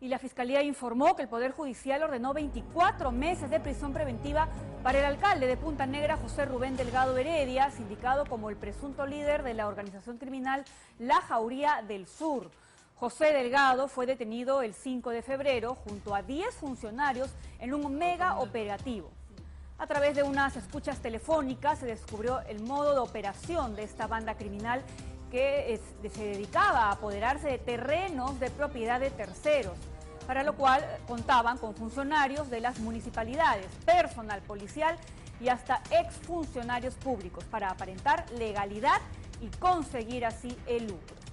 y la Fiscalía informó que el Poder Judicial ordenó 24 meses de prisión preventiva para el alcalde de Punta Negra, José Rubén Delgado Heredia, sindicado como el presunto líder de la organización criminal La Jauría del Sur. José Delgado fue detenido el 5 de febrero junto a 10 funcionarios en un mega operativo. A través de unas escuchas telefónicas se descubrió el modo de operación de esta banda criminal que se dedicaba a apoderarse de terrenos de propiedad de terceros, para lo cual contaban con funcionarios de las municipalidades, personal policial y hasta exfuncionarios públicos para aparentar legalidad y conseguir así el lucro.